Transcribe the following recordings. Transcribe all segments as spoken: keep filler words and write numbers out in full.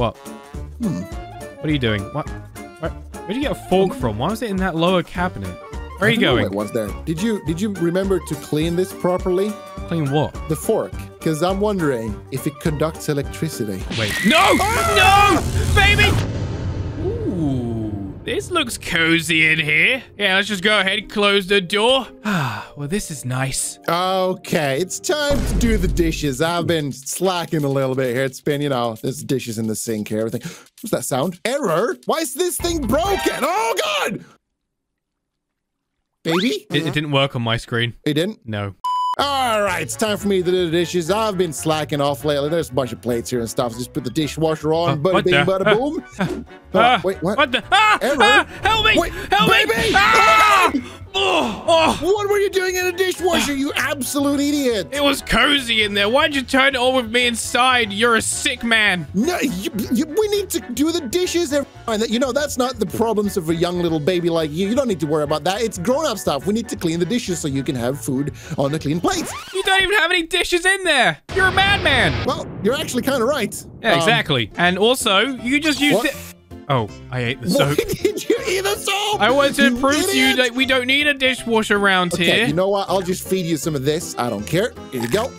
What? Hmm. What are you doing? What? Where, where'd you get a fork from? Why was it in that lower cabinet? Where are you going? It was there. Did you did you remember to clean this properly? Clean what? The fork. Because I'm wondering if it conducts electricity. Wait. No! Ah! No! Baby! Ooh. This looks cozy in here. Yeah, let's just go ahead and close the door. Ah, well, this is nice. Okay, it's time to do the dishes. I've been slacking a little bit here. It's been, you know, there's dishes in the sink here, everything. What's that sound? Error? Why is this thing broken? Oh, God! Baby? It, it didn't work on my screen. It didn't? No. All right, it's time for me to do the dishes. I've been slacking off lately. There's a bunch of plates here and stuff. So just put the dishwasher on. Uh, bada bing, bada uh, boom. Uh, uh, wait, what? What the? Ah, ah, help me! Wait, help baby. me! Ah! Oh, oh. What were you doing in a dishwasher, you absolute idiot? It was cozy in there. Why'd you turn it on with me inside? You're a sick man. No, you, you, we need to do the dishes. You know, that's not the problems of a young little baby like you. You don't need to worry about that. It's grown-up stuff. We need to clean the dishes so you can have food on the clean plate. You don't even have any dishes in there. You're a madman. Well, you're actually kind of right. Yeah, um, exactly. And also, you just used it. Oh, I ate the soap. Why did you eat the soap? I wanted to you prove idiot. to you that we don't need a dishwasher around okay, here. You know what? I'll just feed you some of this. I don't care. Here you go.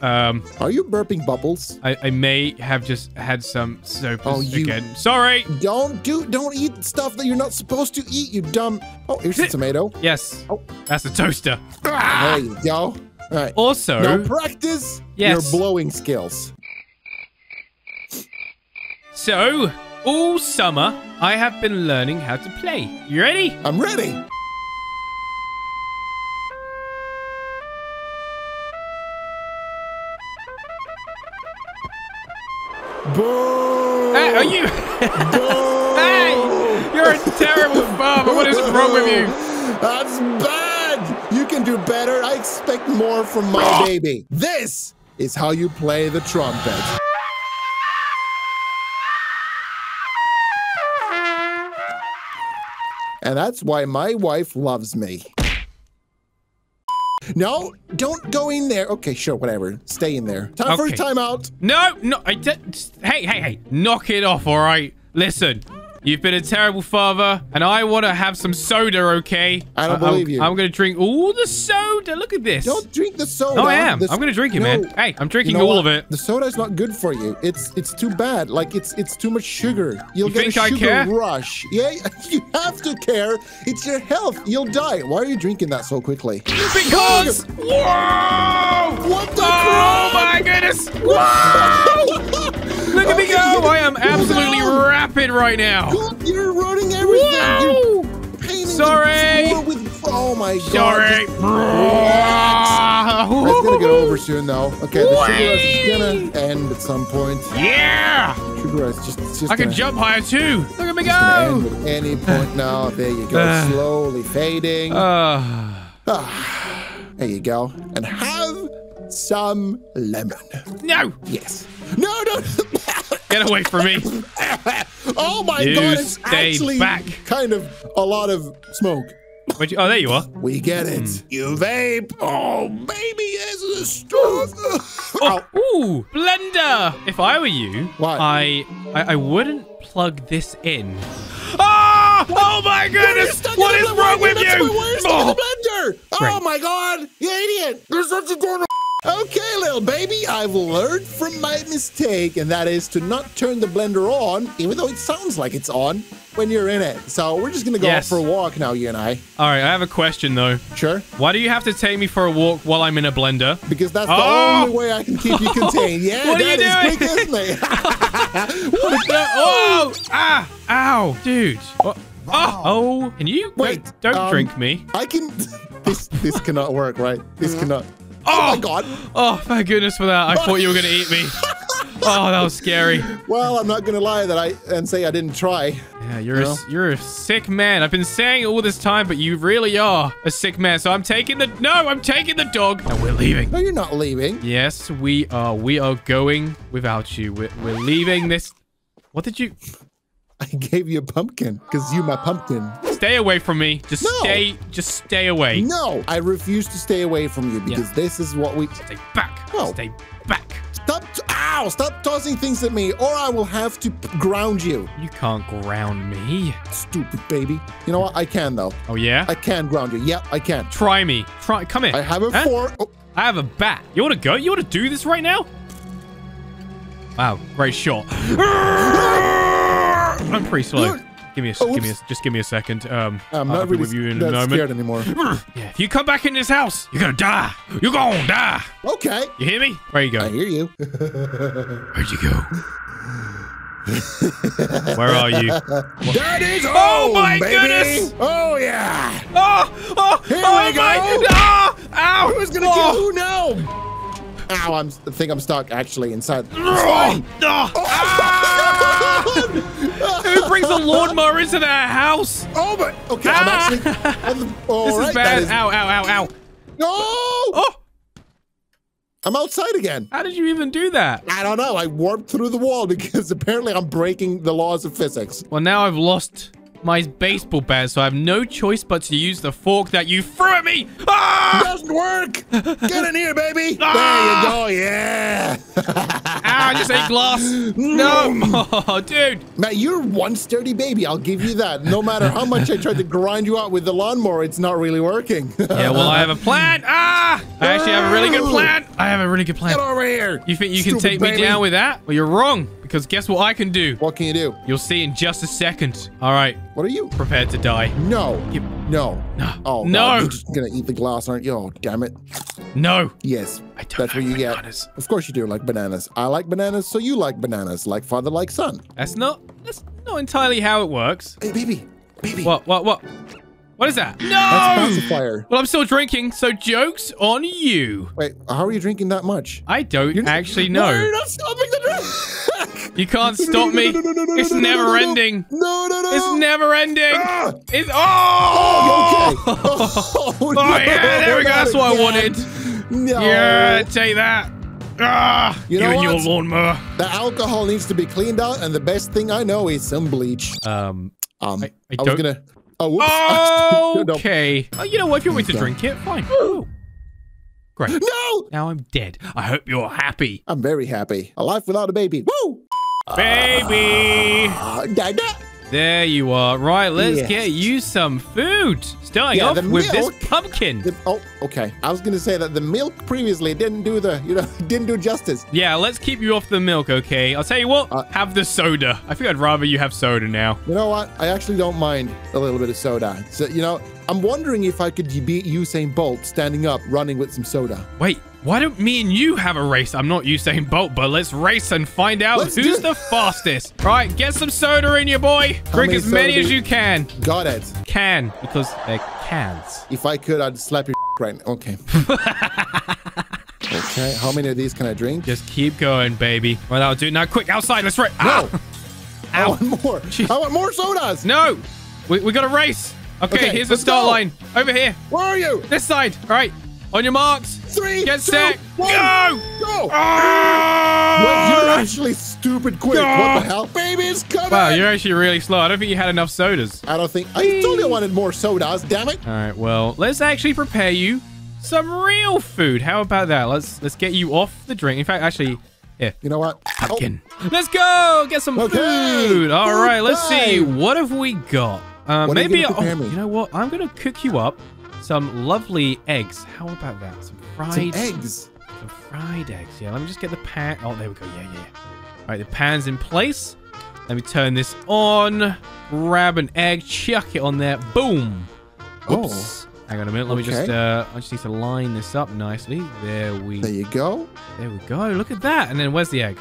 um, Are you burping bubbles? I, I may have just had some soap oh, again. Sorry. Don't do. Don't eat stuff that you're not supposed to eat, you dumb. Oh, here's a tomato. Yes. Oh, that's a toaster. Ah! There you go. All right. Also. Now practice yes. your blowing skills. So. All summer, I have been learning how to play. You ready? I'm ready. Boo! Hey, are you? Hey, you're a terrible farmer. What is wrong with you? That's bad. You can do better. I expect more from my baby. This is how you play the trumpet. And that's why my wife loves me. No, don't go in there. Okay, sure, whatever. Stay in there. Time okay. for a timeout. No, no. I just, hey, hey, hey. Knock it off, all right? Listen, you've been a terrible father, and I want to have some soda, okay? I don't I, believe I'm, you. I'm going to drink all the soda. Look at this. Don't drink the soda. No, I am. The I'm going to drink it, no. man. Hey, I'm drinking you know all what? of it. The soda is not good for you. It's it's too bad. Like, it's it's too much sugar. You'll you get think a sugar I care? rush. Yeah, you have to care. It's your health. You'll die. Why are you drinking that so quickly? Because... Whoa! What the Oh, crap? My goodness. Whoa! Look at okay, me go! I am absolutely no. rapid right now. You're ruining everything. Whoa. You're painting Sorry. the floor with... Oh my god. Sorry. It's gonna get over soon though. Okay, the Wee. sugar rush is gonna end at some point. Yeah. Sugar rush just. just I can jump higher too. Look at me go. End at any point now. There you go. Uh, Slowly fading. Uh, ah. There you go. And have some lemon. No. Yes. No. No. Get away from me. Oh my you god, it's actually back. kind of a lot of smoke. You, oh, there you are. We get it. Mm. You vape. Oh, baby, there's a straw. Oh, ooh, blender. If I were you, what? I, I I wouldn't plug this in. Oh, oh my goodness. What is wrong with you? Oh. The blender. Oh my god, you idiot. There's such a door. Okay, little baby, I've learned from my mistake, and that is to not turn the blender on, even though it sounds like it's on, when you're in it. So we're just going to go yes. out for a walk now, you and I. All right, I have a question, though. Sure. Why do you have to take me for a walk while I'm in a blender? Because that's the oh! only way I can keep you contained. Yeah, what that is quick, isn't it? What the? Oh! Ah! Ow! Dude. Oh! Wow. oh. Can you? Wait. Don't, don't um, drink me. I can... This, this cannot work, right? This cannot... Oh, oh my god. Oh, thank goodness for that. I thought you were going to eat me. Oh, that was scary. Well, I'm not going to lie that I and say I didn't try. Yeah, you're, you a, you're a sick man. I've been saying it all this time, but you really are a sick man. So I'm taking the... No, I'm taking the dog. And we're leaving. No, you're not leaving. Yes, we are. We are going without you. We're, we're leaving this... What did you... I gave you a pumpkin because you my pumpkin. Stay away from me. Just no. stay. Just stay away. No, I refuse to stay away from you because yeah. this is what we... Stay back. No. Stay back. Stop. Ow. Now stop tossing things at me, or I will have to ground you. You can't ground me. Stupid baby. You know what? I can, though. Oh, yeah? I can ground you. Yeah, I can. Try me. Try. Come here. I have a huh? four. Oh. I have a bat. You want to go? You want to do this right now? Wow, great shot. I'm pretty slow. Give me a, give me a, just give me a second. Um, I'm not really with you in a moment. Scared anymore. Yeah, if you come back in this house, you're gonna die. You're gonna die. Okay. You hear me? Where you go? I hear you. Where'd you go? Where are you? What? That is home, oh my baby. Goodness! Oh yeah! Oh! Oh! Here oh we my! Go. Oh! Ow! Who's gonna oh. kill who now? Ow! I'm, I think I'm stuck actually inside. Oh. Oh. Ah. Who brings a lawnmower into their house? Oh, but okay. I'm ah. actually. I'm, all this right, is bad. Is... Ow, ow, ow, ow. No! Oh! I'm outside again. How did you even do that? I don't know. I warped through the wall because apparently I'm breaking the laws of physics. Well, now I've lost my baseball bat, so I have no choice but to use the fork that you threw at me. Ah! Doesn't work. Get in here, baby. Ah! There you go. Yeah. Ow, I just ate glass. No. Oh, dude. Matt, you're one sturdy baby. I'll give you that. No matter how much I tried to grind you out with the lawnmower, it's not really working. Yeah, well, I have a plan. Ah! I actually have a really good plan. I have a really good plan. Get over here. You think you can take baby. me down with that? Well, you're wrong. Because guess what I can do? What can you do? You'll see in just a second. All right. What are you? Prepared to die. No. You... No. No. Oh, no. God. You're just going to eat the glass, aren't you? Oh, damn it. No. Yes. I don't That's like what you bananas. Get. Of course you do like bananas. I like bananas, so you like bananas. Like father, like son. That's not, that's not entirely how it works. Hey, baby. Baby. What, what, what? What is that? No! That's pacifier. Well, I'm still drinking, so joke's on you. Wait, how are you drinking that much? I don't you're actually not, know. No, you're not stopping the drink! You can't stop me. It's never ending. No, no, no. It's never ending. Ah. It's oh. Oh, okay. Oh, oh no. Yeah, there we go. That's what I wanted. No. Yeah, take that. Ah, you know what? You and your lawnmower. The alcohol needs to be cleaned out, and the best thing I know is some bleach. Um, um, I, I, I was gonna. Oh, whoops. Oh, okay. Oh, you know what? If you want me to drink it, fine. Ooh. Great. No. Now I'm dead. I hope you're happy. I'm very happy. A life without a baby. Woo. Baby! Uh, da, da. There you are. Right, let's yes. get you some food. Starting yeah, off with milk, this pumpkin. The, oh, okay. I was going to say that the milk previously didn't do the, you know, didn't do justice. Yeah, let's keep you off the milk, okay? I'll tell you what, uh, have the soda. I think I'd rather you have soda now. You know what? I actually don't mind a little bit of soda. So, you know, I'm wondering if I could beat Usain Bolt standing up, running with some soda. Wait. Why don't me and you have a race? I'm not Usain Bolt, but let's race and find out let's who's the fastest. All right, get some soda in you, boy. How Drink many as many as you can. Got it. Can, because they're cans. If I could, I'd slap your right now. Okay. Okay, how many of these can I drink? Just keep going, baby. Well, I'll do it now. Quick, outside. Let's race. No. Ow. I want more. Jeez. I want more sodas. No. We, we got to race. Okay, okay here's the start go. line. Over here. Where are you? This side. All right. On your marks. Three, Get two, set. One, go! Go! Ah! Well, you're actually stupid quick. Ah! What the hell? Baby's coming! Wow, you're actually really slow. I don't think you had enough sodas. I don't think... I told you I wanted more sodas, damn it. All right, well, let's actually prepare you some real food. How about that? Let's let's get you off the drink. In fact, actually... Yeah. You know what? Pumpkin. Oh. Let's go! Get some okay. food. All Goodbye. right, let's see. What have we got? Um, what maybe... You, oh, you know what? I'm going to cook you up. Some lovely eggs. How about that? Some fried some eggs. Some fried eggs. Yeah, let me just get the pan. Oh, there we go. Yeah, yeah. All right, the pan's in place. Let me turn this on. Grab an egg. Chuck it on there. Boom. Oops. Oh. Hang on a minute. Let okay. me just, uh, I just need to line this up nicely. There we There you go. There we go. Look at that. And then where's the egg?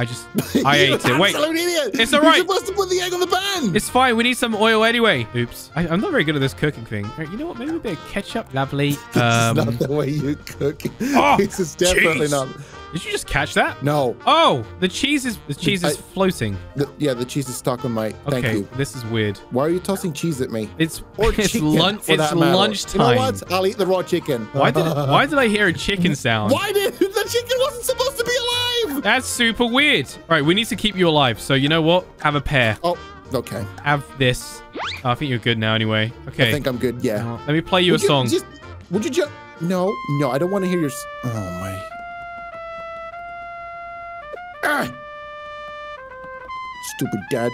I just, I ate it. Wait. Idiot. It's all right. You're supposed to put the egg on the pan. It's fine. We need some oil anyway. Oops. I, I'm not very good at this cooking thing. Right, you know what? Maybe a bit of ketchup. Lovely. It's um, not the way you cook. Oh, this is definitely geez. not. Did you just catch that? No. Oh, the cheese is the cheese I, is floating. The, yeah, the cheese is stuck on my. Thank okay, you. This is weird. Why are you tossing cheese at me? It's or it's, lunch, for it's that matter. lunchtime. You know what? I'll eat the raw chicken. Why did Why did I hear a chicken sound? Why did the chicken wasn't supposed to be alive? That's super weird. All right, we need to keep you alive. So you know what? Have a pear. Oh, okay. Have this. Oh, I think you're good now anyway. Okay. I think I'm good, yeah. Uh, let me play you would a you song. Just, would you just... No, no, I don't want to hear your... Oh, my... Stupid dad.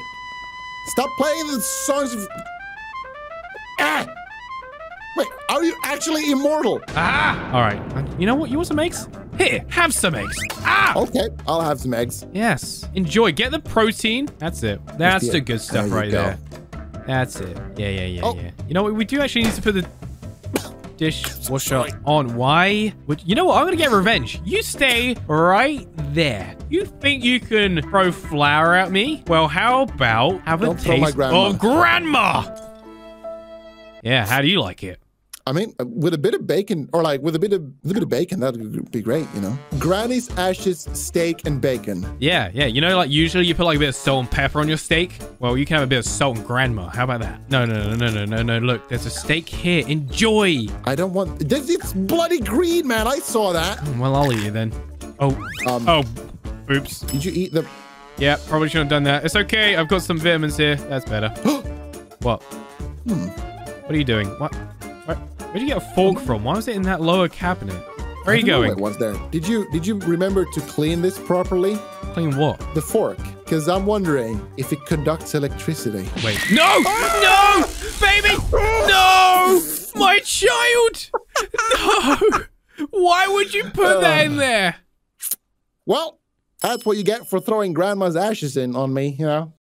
Stop playing the songs of... Ah! Wait, are you actually immortal? Ah! All right. You know what? You want some eggs? Here, have some eggs. Ah! Okay, I'll have some eggs. Yes. Enjoy. Get the protein. That's it. That's, That's the it. good stuff there right go. there. That's it. Yeah, yeah, yeah, oh. yeah. You know what? We do actually need to put the dishwasher on. Why? You know what? I'm going to get revenge. You stay right there. You think you can throw flour at me? Well, how about have Don't a taste grandma. of grandma? Yeah, how do you like it? I mean, with a bit of bacon, or like with a bit of a bit of bacon, that would be great, you know. Granny's ashes, steak, and bacon. Yeah, yeah. You know, like usually you put like a bit of salt and pepper on your steak. Well, you can have a bit of salt and grandma. How about that? No, no, no, no, no, no, no. Look, there's a steak here. Enjoy. I don't want. This, it's bloody green, man. I saw that. Well, I'll eat it then. Oh, um, oh, oops. Did you eat the? Yeah, probably shouldn't have done that. It's okay. I've got some vitamins here. That's better. What? Hmm. What are you doing? What? Where, where'd you get a fork from? Why was it in that lower cabinet? Where are you going? It was there. Did you did you remember to clean this properly? Clean what? The fork. Because I'm wondering if it conducts electricity. Wait. No! No! Baby! No! My child! No! Why would you put that in there? Well, that's what you get for throwing grandma's ashes in on me, you know?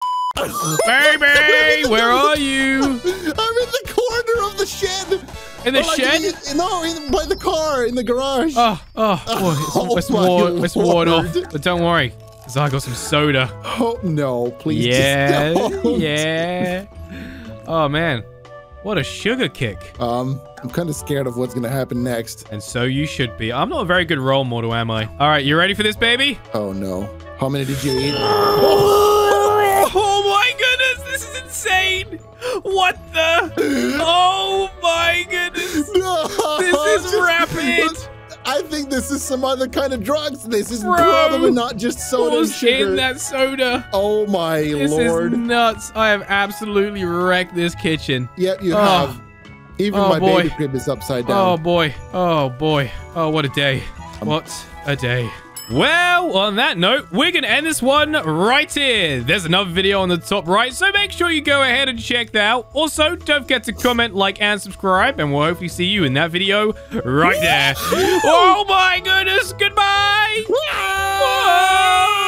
Baby! Where are you? I'm in the corner of the shed. In the like shed? In, no, in, by the car, in the garage. Oh, oh, oh it's, it's, oh, it's ward off. But don't worry, because I got some soda. Oh, no, please. Yeah, just don't. yeah. Oh, man. What a sugar kick. Um, I'm kind of scared of what's going to happen next. And so you should be. I'm not a very good role model, am I? All right, you ready for this, baby? Oh, no. How many did you eat? Oh, oh my goodness, this is insane. What the? Oh my goodness. No, this is just, rapid. I think this is some other kind of drugs. This is Bro, probably not just soda and sugar. in that soda. Oh my this lord. This is nuts. I have absolutely wrecked this kitchen. Yep, you oh. have. Even oh, my boy. baby crib is upside down. Oh boy. Oh boy. Oh, what a day. Um, what a day. Well, on that note, we're going to end this one right here. There's another video on the top right, so make sure you go ahead and check that out. Also, don't forget to comment, like, and subscribe, and we'll hopefully see you in that video right there. Oh, my goodness. Goodbye. Whoa.